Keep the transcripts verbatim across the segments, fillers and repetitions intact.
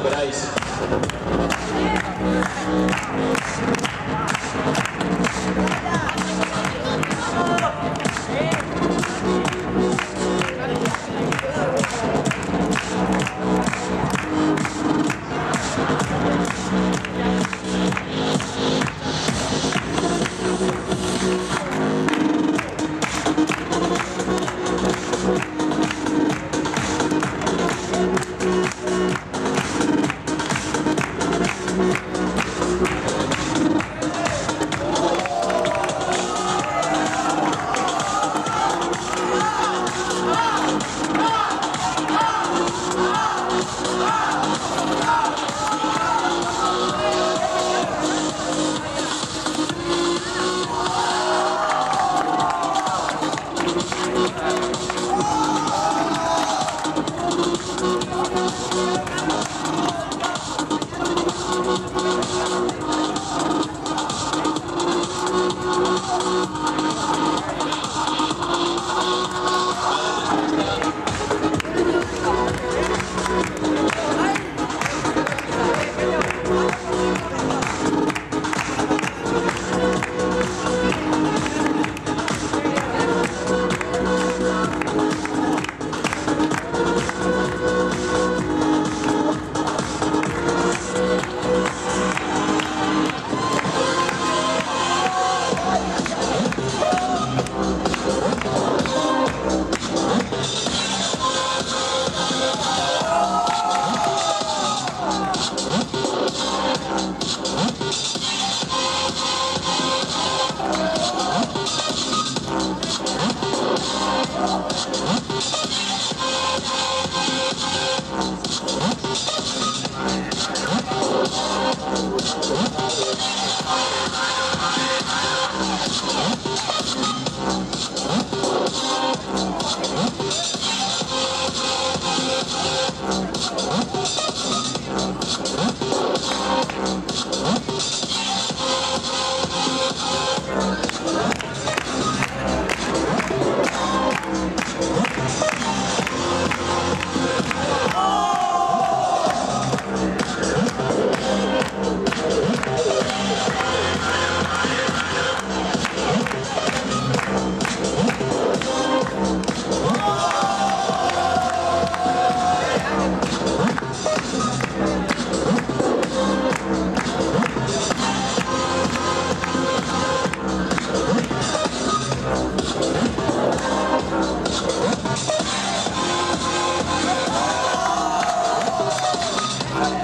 esperáis. Gracias.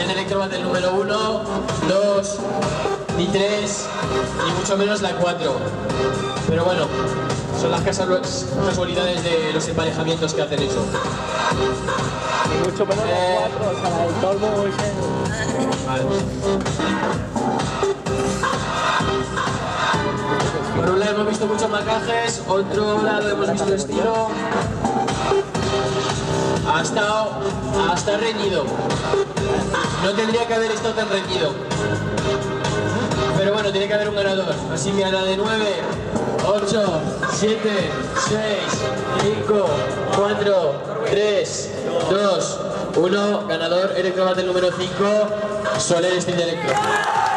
el electrowatt número uno, dos, ni tres, ni mucho menos la cuatro. Pero bueno, son las casualidades de los emparejamientos que hacen eso. Ni mucho menos eh... la cuatro, o sea, el torbo es el... Vale. Por un lado hemos visto muchos macajes, otro lado hemos visto el estilo. Ha estado, ha estado reñido. No tendría que haber estado tan reñido. Pero bueno, tiene que haber un ganador. Así que a la de nueve, ocho, siete, seis, cinco, cuatro, tres, dos, uno. Ganador, electrowatt número cinco, Soler Steel Electro.